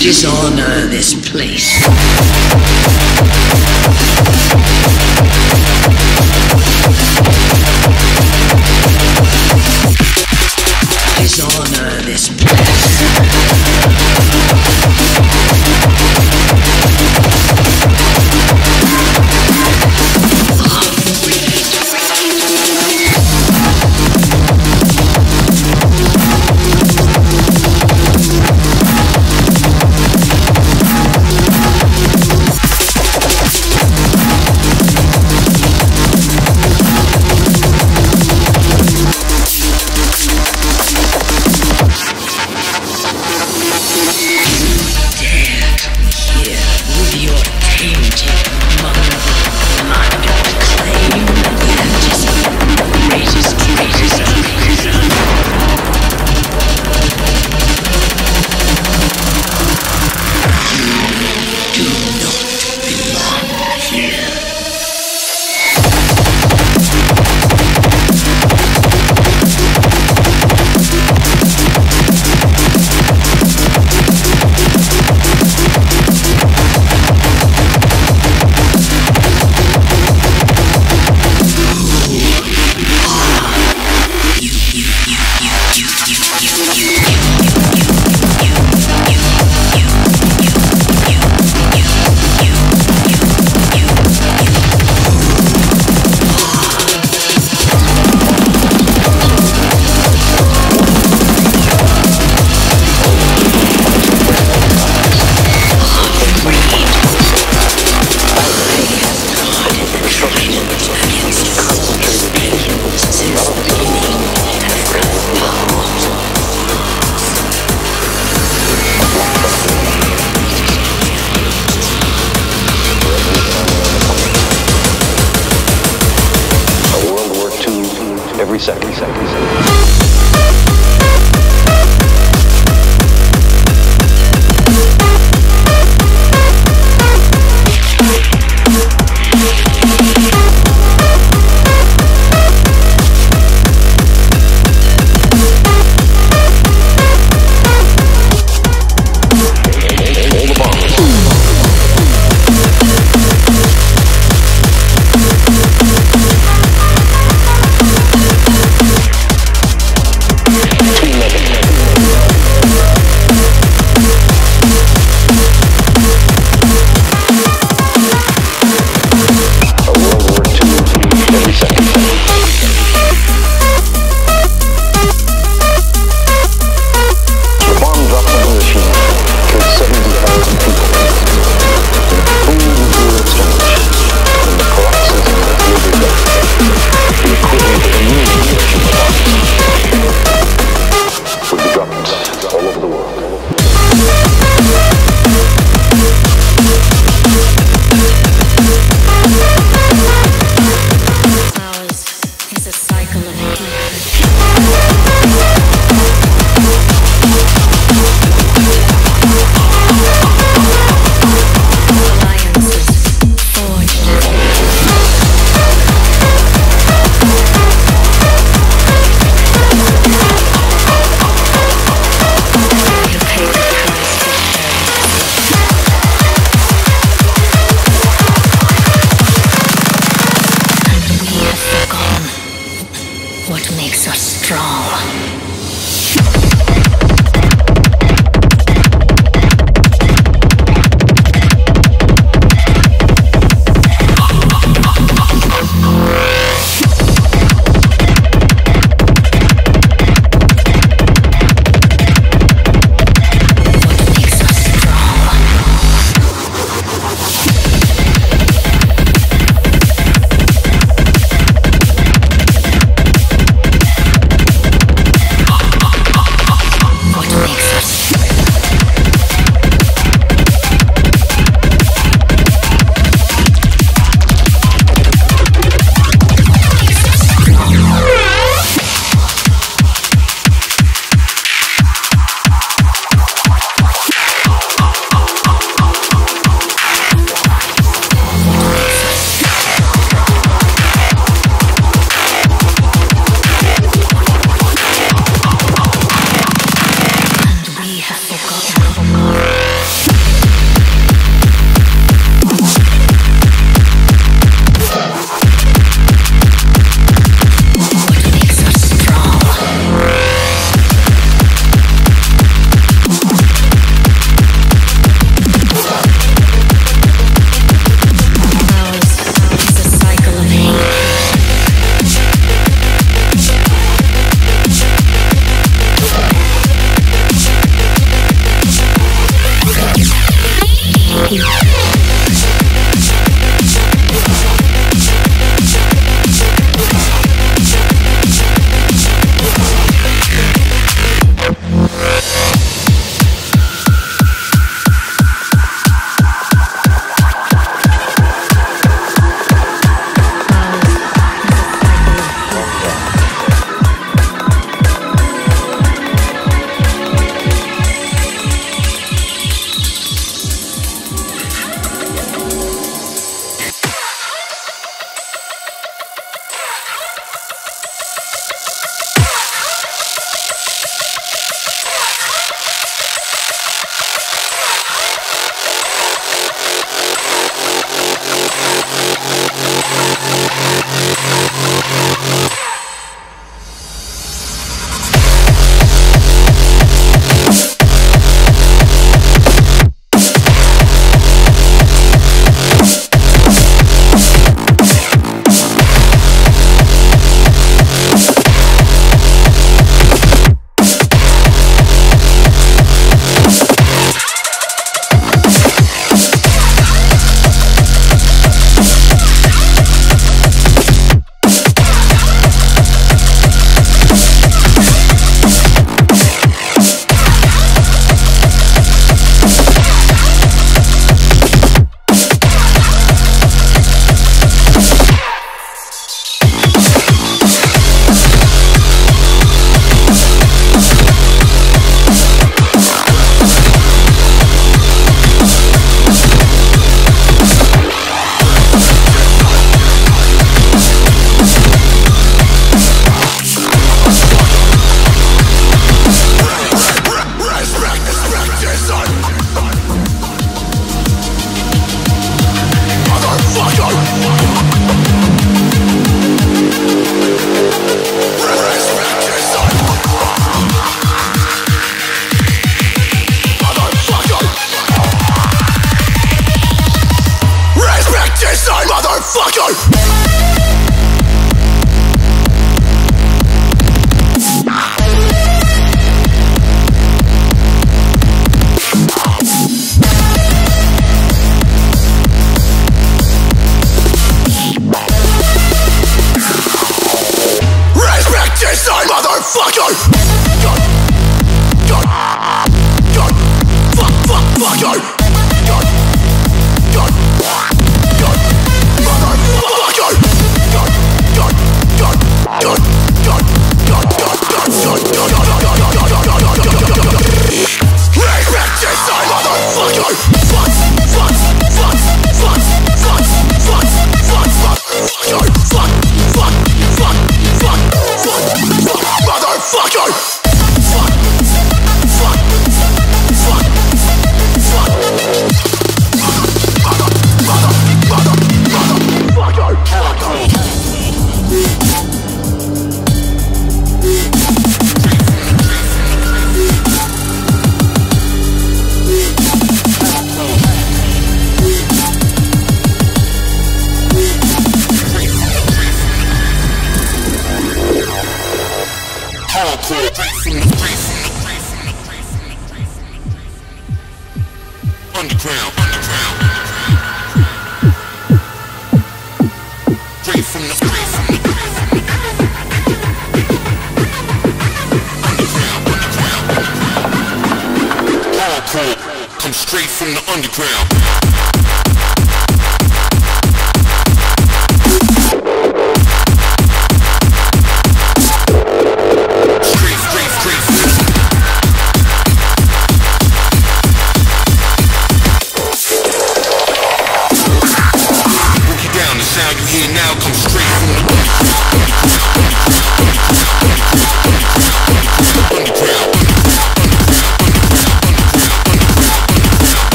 Dishonor this place. Dishonor this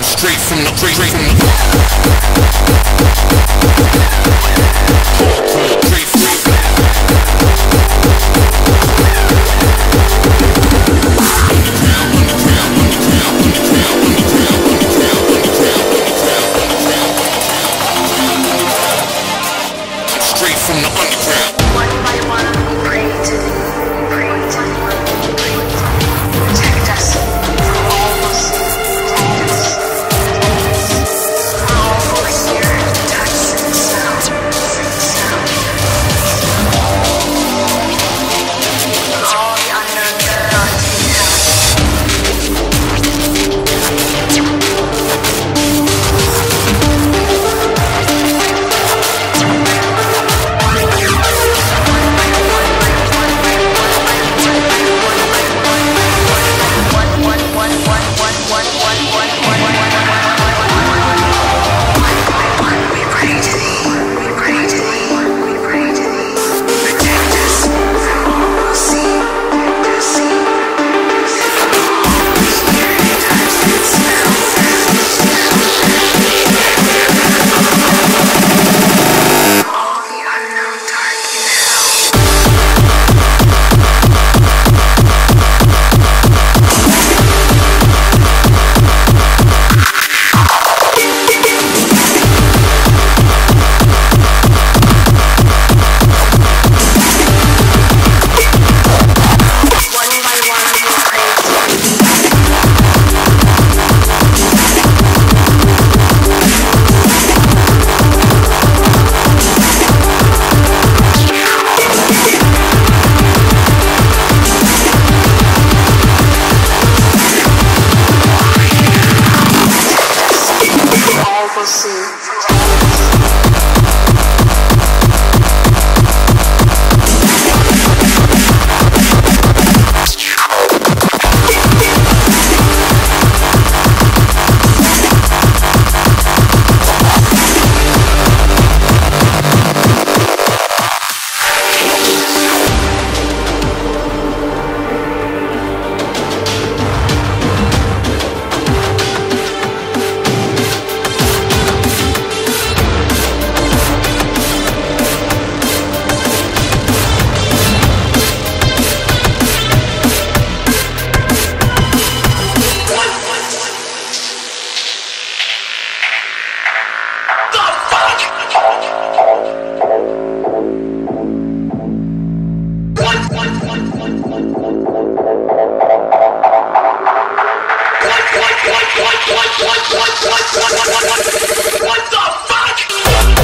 Straight What the fuck?